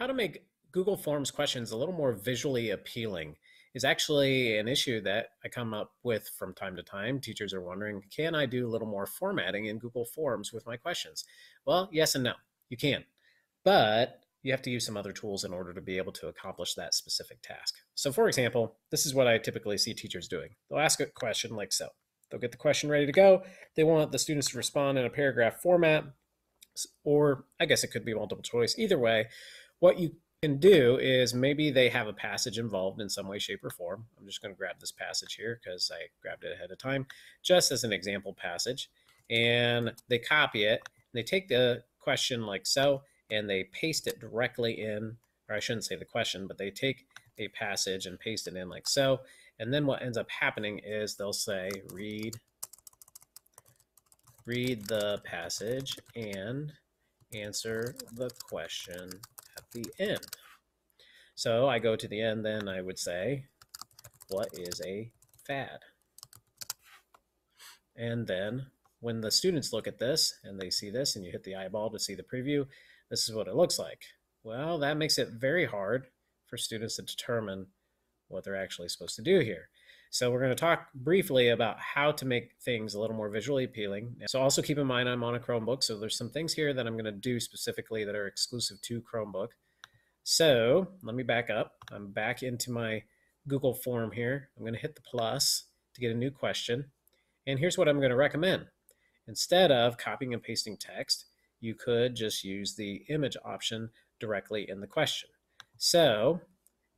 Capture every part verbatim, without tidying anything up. How to make Google Forms questions a little more visually appealing is actually an issue that I come up with from time to time. Teachers are wondering, can I do a little more formatting in Google Forms with my questions? Well, yes and no, you can, but you have to use some other tools in order to be able to accomplish that specific task. So for example, this is what I typically see teachers doing. They'll ask a question like so. They'll get the question ready to go. They want the students to respond in a paragraph format, or I guess it could be multiple choice. Either way, what you can do is maybe they have a passage involved in some way, shape, or form. I'm just going to grab this passage here because I grabbed it ahead of time, just as an example passage. And they copy it. They take the question like so, and they paste it directly in, or I shouldn't say the question, but they take a passage and paste it in like so. And then what ends up happening is they'll say, read, read the passage and answer the question at the end. So I go to the end, then I would say, what is a fad? And then when the students look at this and they see this and you hit the eyeball to see the preview, this is what it looks like. Well, that makes it very hard for students to determine what they're actually supposed to do here. So we're going to talk briefly about how to make things a little more visually appealing. So also keep in mind I'm on a Chromebook, so there's some things here that I'm going to do specifically that are exclusive to Chromebook. So let me back up. I'm back into my Google form here. I'm going to hit the plus to get a new question. And here's what I'm going to recommend. Instead of copying and pasting text, you could just use the image option directly in the question. So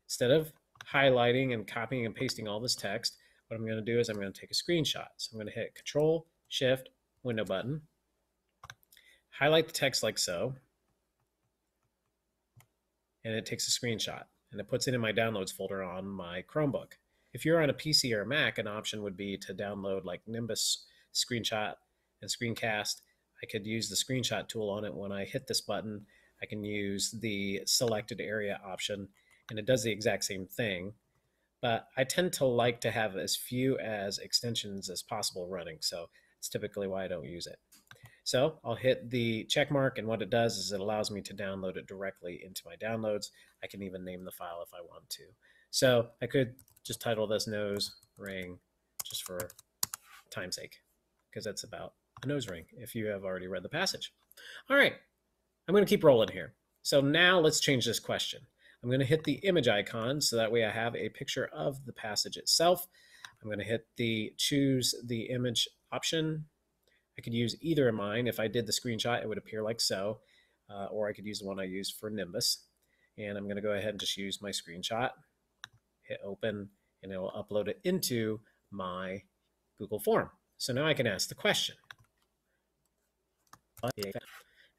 instead of highlighting and copying and pasting all this text, what I'm going to do is I'm going to take a screenshot. So I'm going to hit Control Shift Window button, highlight the text like so, and it takes a screenshot and it puts it in my downloads folder on my Chromebook. If you're on a P C or a Mac, an option would be to download like Nimbus Screenshot and Screencast. I could use the screenshot tool on it. When I hit this button, I can use the selected area option and it does the exact same thing, but I tend to like to have as few as extensions as possible running. So it's typically why I don't use it. So I'll hit the check mark, and what it does is it allows me to download it directly into my downloads. I can even name the file if I want to. So I could just title this nose ring just for time's sake, because that's about a nose ring if you have already read the passage. All right, I'm going to keep rolling here. So now let's change this question. I'm going to hit the image icon so that way I have a picture of the passage itself. I'm going to hit the choose the image option. I could use either of mine. If I did the screenshot, it would appear like so, uh, or I could use the one I used for Nimbus. And I'm going to go ahead and just use my screenshot, hit open, and it will upload it into my Google form. So now I can ask the question.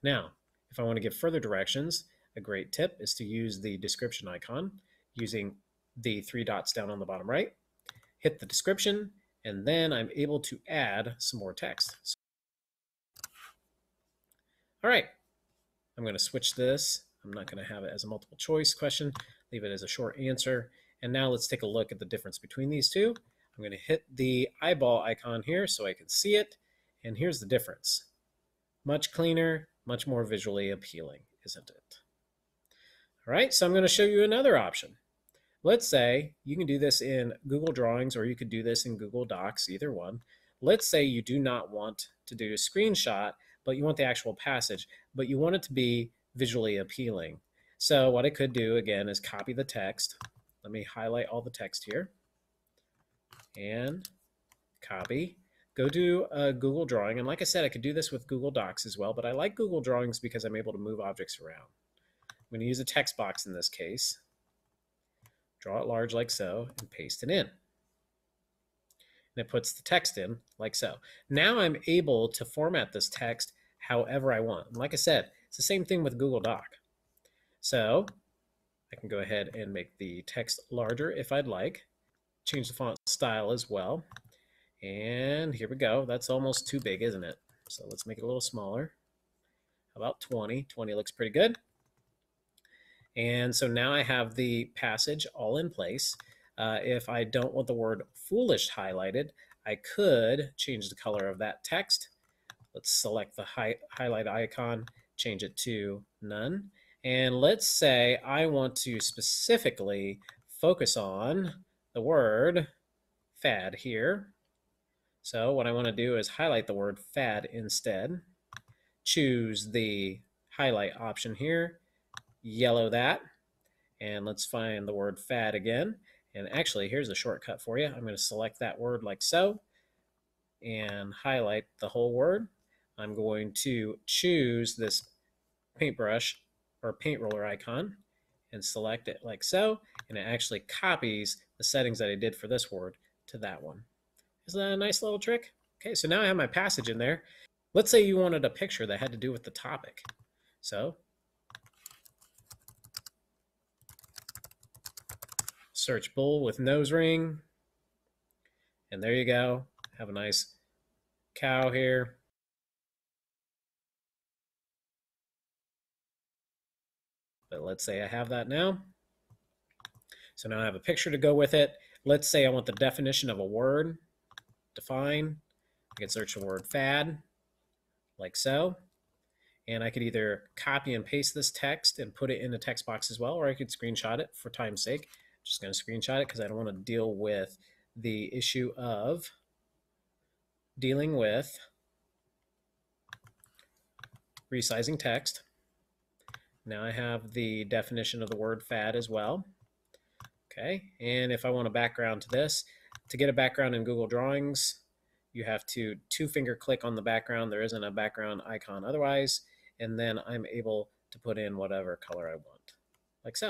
Now, if I want to give further directions, a great tip is to use the description icon using the three dots down on the bottom right. Hit the description, and then I'm able to add some more text. So, all right, I'm going to switch this. I'm not going to have it as a multiple choice question. Leave it as a short answer. And now let's take a look at the difference between these two. I'm going to hit the eyeball icon here so I can see it. And here's the difference. Much cleaner, much more visually appealing, isn't it? All right, so I'm going to show you another option. Let's say you can do this in Google Drawings, or you could do this in Google Docs, either one. Let's say you do not want to do a screenshot, but you want the actual passage, but you want it to be visually appealing. So what I could do, again, is copy the text. Let me highlight all the text here. And copy. Go do a Google Drawing, and like I said, I could do this with Google Docs as well, but I like Google Drawings because I'm able to move objects around. I'm going to use a text box in this case, draw it large like so, and paste it in. And it puts the text in like so. Now I'm able to format this text however I want. And like I said, it's the same thing with Google Doc. So I can go ahead and make the text larger if I'd like, change the font style as well. And here we go. That's almost too big, isn't it? So let's make it a little smaller. About twenty. twenty looks pretty good. And so now I have the passage all in place. Uh, if I don't want the word foolish highlighted, I could change the color of that text. Let's select the hi highlight icon, change it to none. And let's say I want to specifically focus on the word fad here. So what I want to do is highlight the word fad instead. Choose the highlight option here, yellow that, and let's find the word fad again. And actually, here's a shortcut for you. I'm going to select that word like so and highlight the whole word. I'm going to choose this paintbrush or paint roller icon and select it like so, and it actually copies the settings that I did for this word to that one. Isn't that a nice little trick? Okay, so now I have my passage in there. Let's say you wanted a picture that had to do with the topic. So search bull with nose ring, and there you go. Have a nice cow here. But let's say I have that now. So now I have a picture to go with it. Let's say I want the definition of a word. Define. I can search the word fad, like so. And I could either copy and paste this text and put it in the text box as well, or I could screenshot it for time's sake. I'm just going to screenshot it because I don't want to deal with the issue of dealing with resizing text. Now I have the definition of the word fad as well. Okay, and if I want a background to this, to get a background in Google Drawings, you have to two-finger click on the background. There isn't a background icon otherwise, and then I'm able to put in whatever color I want, like so.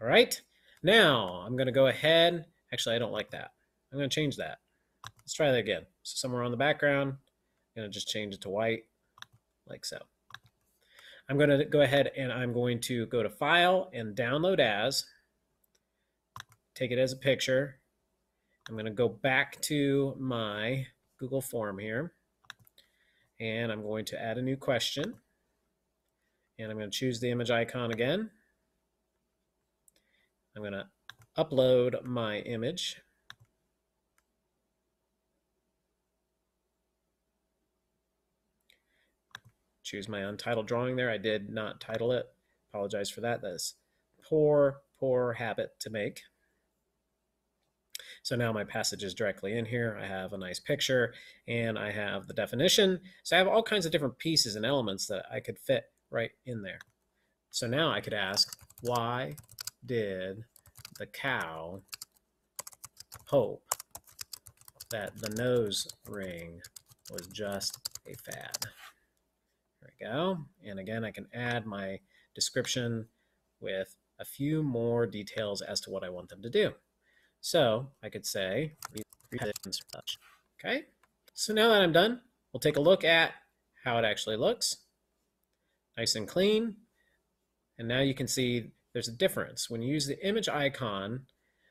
All right, now I'm going to go ahead. Actually, I don't like that. I'm going to change that. Let's try that again. So somewhere on the background, I'm going to just change it to white, like so. I'm going to go ahead and I'm going to go to File and Download As, take it as a picture. I'm going to go back to my Google form here, and I'm going to add a new question, and I'm going to choose the image icon again. I'm going to upload my image. Choose my untitled drawing there. I did not title it. Apologize for that. That's poor, poor habit to make. So now my passage is directly in here. I have a nice picture, and I have the definition. So I have all kinds of different pieces and elements that I could fit right in there. So now I could ask, why did the cow hope that the nose ring was just a fad? There we go. And again, I can add my description with a few more details as to what I want them to do. So I could say, okay. So now that I'm done, we'll take a look at how it actually looks. Nice and clean. And now you can see there's a difference. When you use the image icon,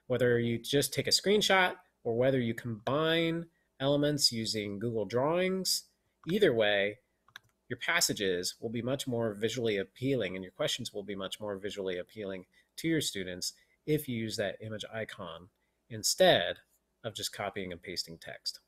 whether you just take a screenshot or whether you combine elements using Google Drawings, either way, your passages will be much more visually appealing, and your questions will be much more visually appealing to your students if you use that image icon instead of just copying and pasting text.